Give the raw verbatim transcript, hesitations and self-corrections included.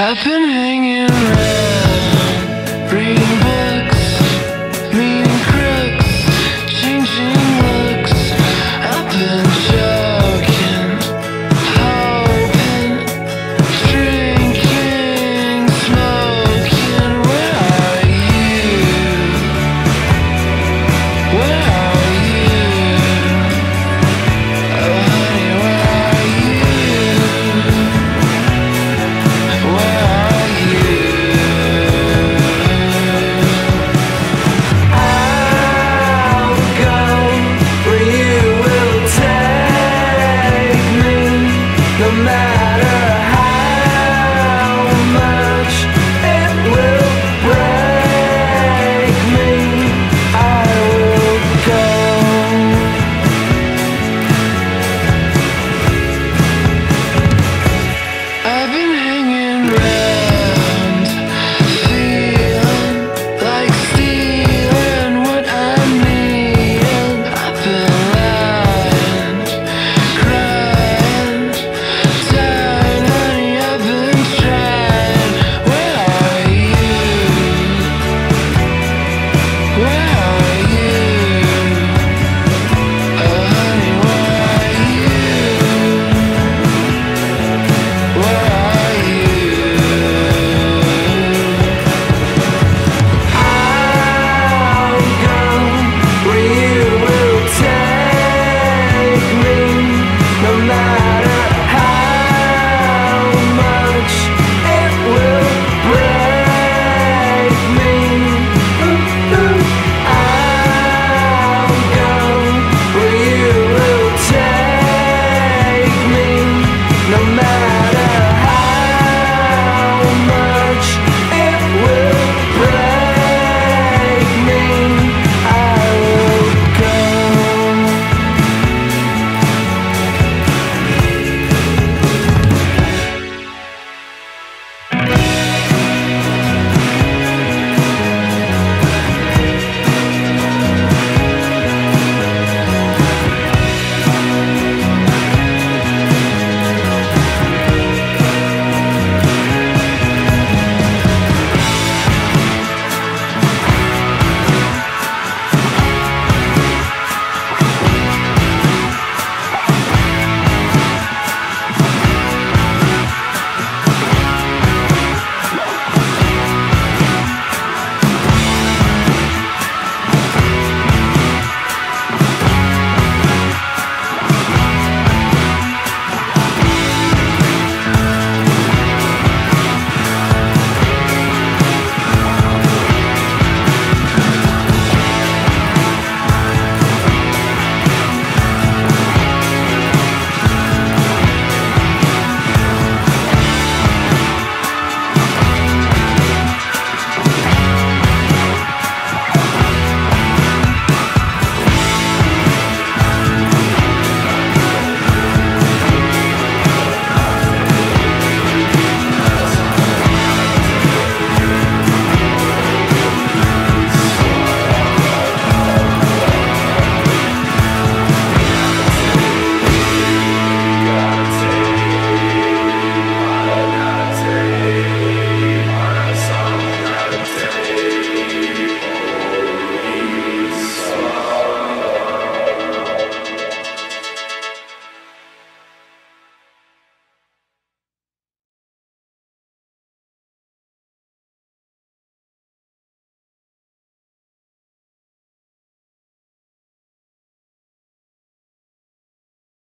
I've been hanging around.